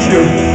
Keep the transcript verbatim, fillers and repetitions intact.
się.